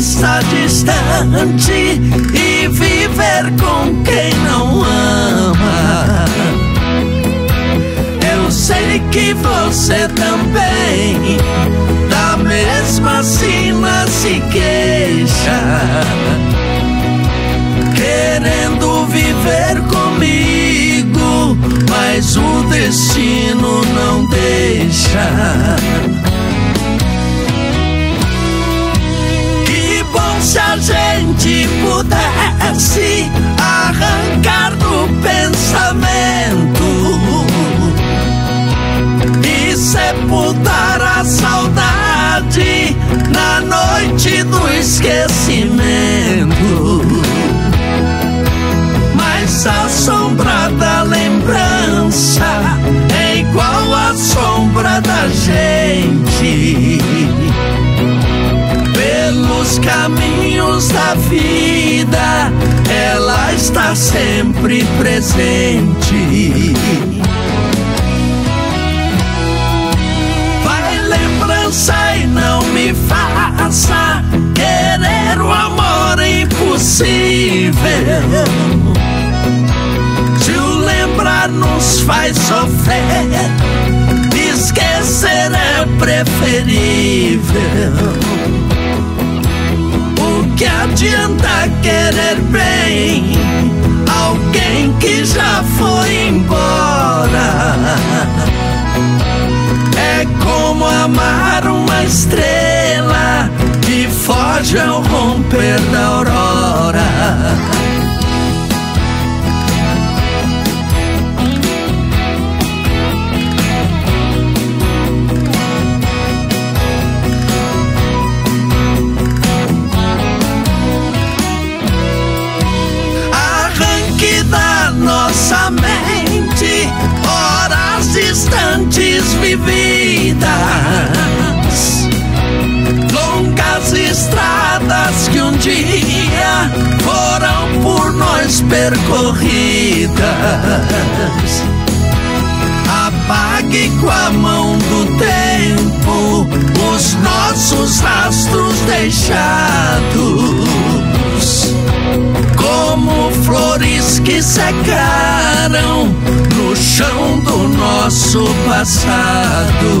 está distante e viver com quem não ama. Eu sei que você também da mesma sina se queixa, querendo viver comigo, mas o destino não deixa. Se a gente pudesse arrancar do pensamento e sepultar a saudade na noite do esquecimento, mas a sombra da lembrança é igual à sombra da gente. Pelos caminhos da vida, ela está sempre presente. Vai, lembrança, e não me faça querer o amor impossível. Se o lembrar nos faz sofrer, esquecer é preferível. Que adianta querer bem alguém que já foi embora? É como amar uma estrela que foge ao romper da aurora. Nossa mente, horas distantes vividas, longas estradas que um dia foram por nós percorridas. Apague com a mão do tempo os nossos rastros deixados, como flores que secaram no chão do nosso passado.